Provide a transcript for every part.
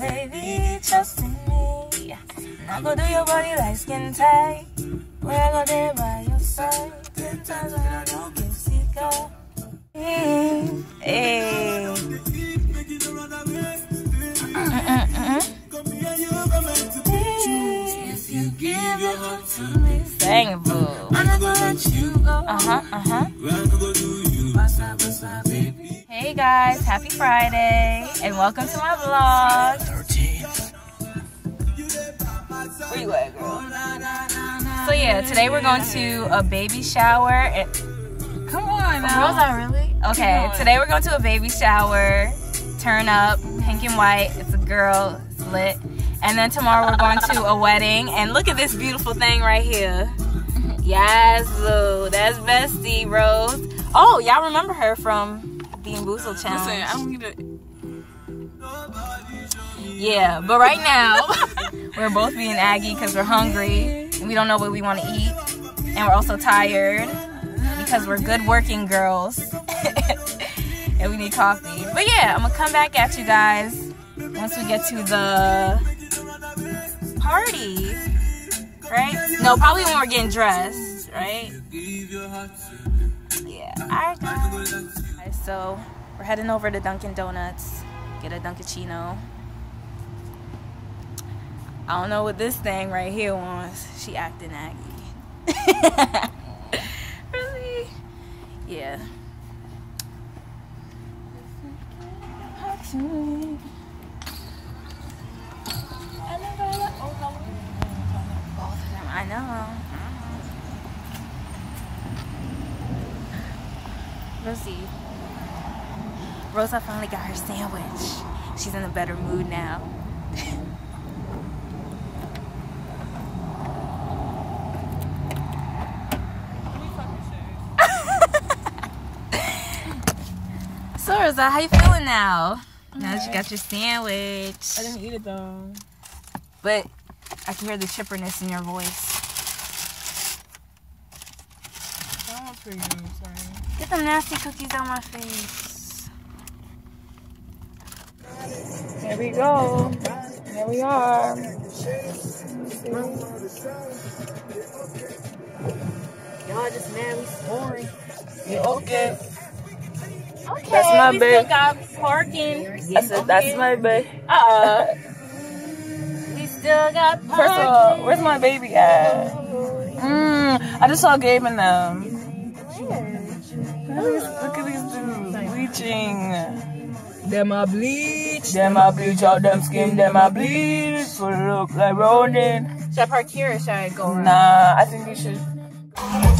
Baby, trust in me. I go do your body like skin tight. When I go there by your side, 10 times when I don't get sick of. If you give your heart to me, sing, boo. I'm not gonna let you go. Hey guys, happy Friday and welcome to my vlog. Where you at, girl? So yeah, today we're going to a baby shower. Come on now. Was I really? Okay, today we're going to a baby shower. Turn up, pink and white. It's a girl, it's lit. And then tomorrow we're going to a wedding. And look at this beautiful thing right here. Yazoo, that's bestie, bros. Oh, y'all remember her from the Bamboozle challenge. Listen, I don't need to... Yeah, but right now, we're both being Aggie because we're hungry. And we don't know what we want to eat. And we're also tired because we're good working girls. And we need coffee. But yeah, I'm going to come back at you guys once we get to the... party, right? No, probably when we're getting dressed, right? Yeah. Alright, guys. So we're heading over to Dunkin' Donuts, get a Dunk-A-Cino. I don't know what this thing right here wants. She acting Aggie. Really? Yeah. I know. Rosie. Rosa finally got her sandwich. She's in a better mood now. So Rosa, how you feeling now? All now right. That you got your sandwich. I didn't eat it though. But I can hear the chipperness in your voice. That one's pretty good, sorry. Get them nasty cookies on my face. There we go. There we are. Y'all just mad we scoring. Yeah, okay. Okay. That's my babe. We got parking. I said that's my babe. First of all, where's my baby at? I just saw Gabe and them. Look at these dudes bleaching. Them I bleach. Them I bleach out them skin. Them I bleach. So look like Ronan. Should I park here or should I go around? Nah, I think you should. Hey,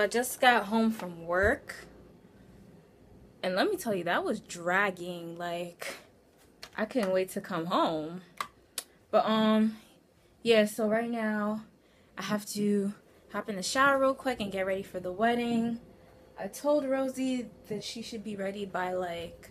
I just got home from work, and let me tell you, that was dragging. Like, I couldn't wait to come home. But yeah, so right now I have to hop in the shower real quick and get ready for the wedding. I told Rosie that she should be ready by like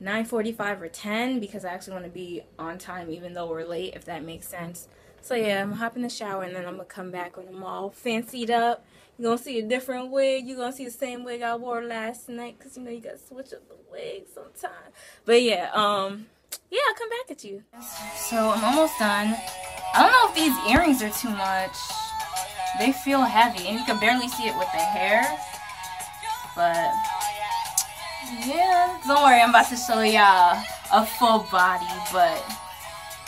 9:45 or 10, because I actually want to be on time even though we're late, if that makes sense. So yeah, I'm gonna hop in the shower and then I'm gonna come back when I'm all fancied up. You're gonna see a different wig. You're gonna see the same wig I wore last night, because you know you gotta switch up the wig sometime. But yeah, yeah, I'll come back at you. So I'm almost done. I don't know if these earrings are too much. They feel heavy, and you can barely see it with the hair. But yeah, don't worry, I'm about to show y'all a full body. But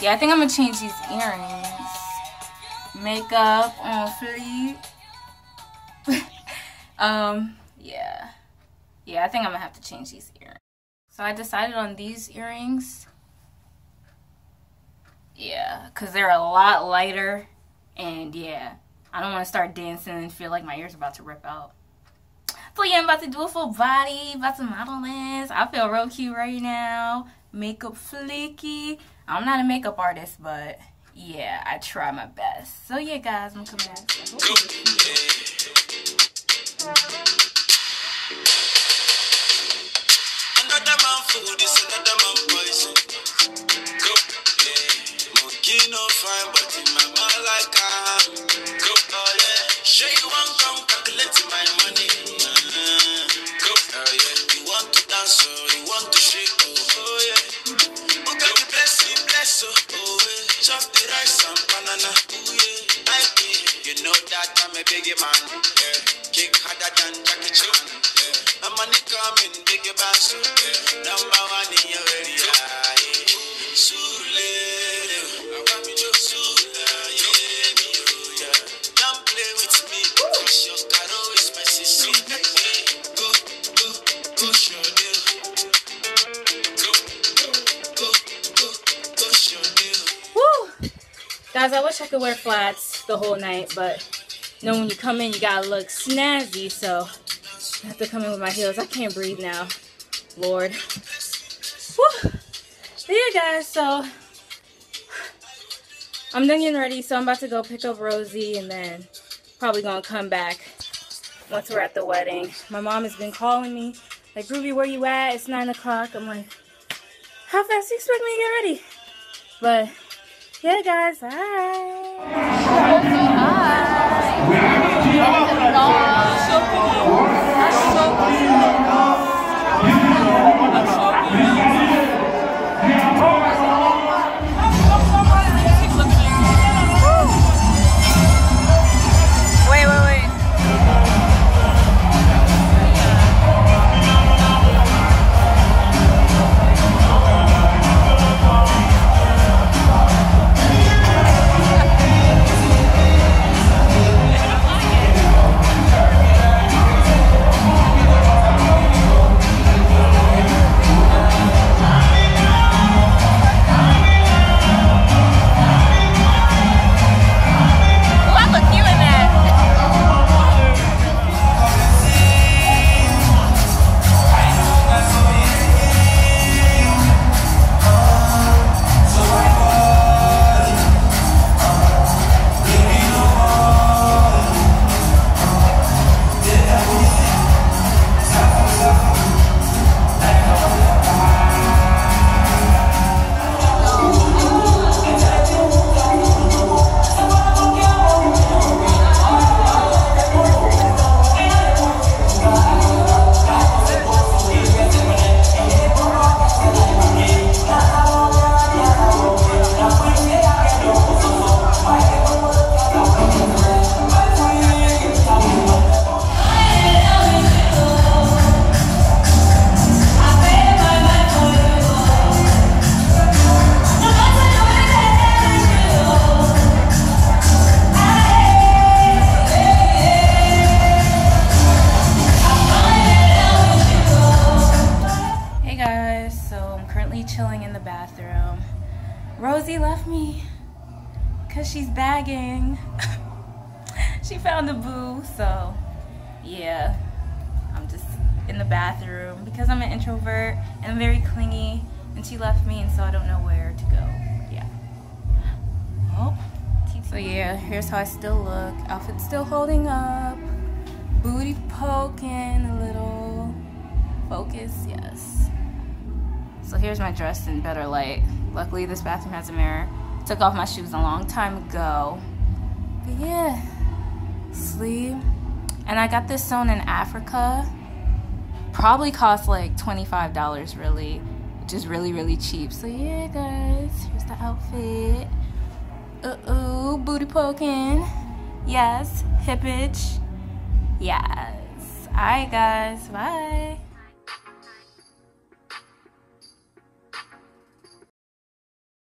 yeah, I think I'm gonna change these earrings. Makeup on fleek. Yeah, I think I'm gonna have to change these earrings. So I decided on these earrings. Yeah, because they're a lot lighter, and yeah, I don't want to start dancing and feel like my ears are about to rip out. But yeah, I'm about to do a full body, about to model this. I feel real cute right now. Makeup fleeky. I'm not a makeup artist, but yeah, I try my best. So yeah, guys, I'm gonna come back. Another man food is another man poison. Go, yeah. Monkey no fine, but in my mind like I'm. Go, oh yeah. Show you one come calculate my money. Go, oh yeah. You want to dance, oh, you want to shake, oh yeah. Oh, God, you bless you, bless you, oh yeah. Chop the rice and banana, oh yeah. I be, you know that I'm a biggie man, yeah. Kick harder than Jackie Chan, yeah. I'm money coming, big bass, yeah. Number one in your area, yeah. Sule, I want me to Sule, yeah. Don't play with me, push your car, always my sister, yeah. Go, go, go, show deal. Go, go, go, go, go, show deal. Woo! Guys, I wish I could wear flats the whole night, but you know, when you come in, you gotta look snazzy, so I have to come in with my heels. I can't breathe now, Lord. Whew. Yeah, guys, so I'm done getting ready, so I'm about to go pick up Rosie, and then probably gonna come back once we're at the wedding. My mom has been calling me, like, Ruby, where you at? It's 9 o'clock. I'm like, how fast do you expect me to get ready? But yeah, guys, hi. She's bagging. She found a boo, so yeah, I'm just in the bathroom because I'm an introvert and I'm very clingy, and she left me, and so I don't know where to go. Yeah. Oh. So yeah, here's how I still look. Outfit's still holding up. Booty poking a little. Focus, yes. So here's my dress in better light. Luckily, this bathroom has a mirror. Took off my shoes a long time ago. But yeah, sleeve. And I got this sewn in Africa. Probably cost like $25 really, which is really, really cheap. So yeah, guys, here's the outfit. Uh-oh, booty poking. Yes, hip itch. Yes. All right, guys, bye.